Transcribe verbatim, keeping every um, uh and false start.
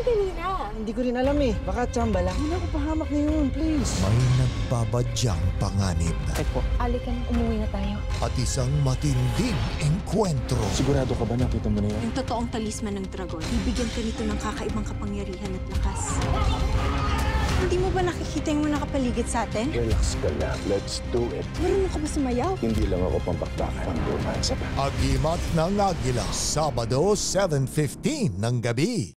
yan kanina? Hindi ko rin alam eh. Baka tsamba lang. Hindi na ako pahamak na yun, please. May nagbabadyang panganib. Ay po. Alikan, umuwi na tayo. At isang matinding engkwentro. Sigurado ka ba nakita mo na yan? Yung totoong talisman ng dragon, ibigyan ka nito ng kakaibang kapangyarihan at lakas. Hindi mo ba nakikita yung mga nakapaligid sa atin? Relax ka na. Let's do it. Marunong ka ba sumayaw? Hindi lang ako pampaktakan. Pang-romansa pa. Agimat ng Agila. Sabado, seven fifteen ng gabi.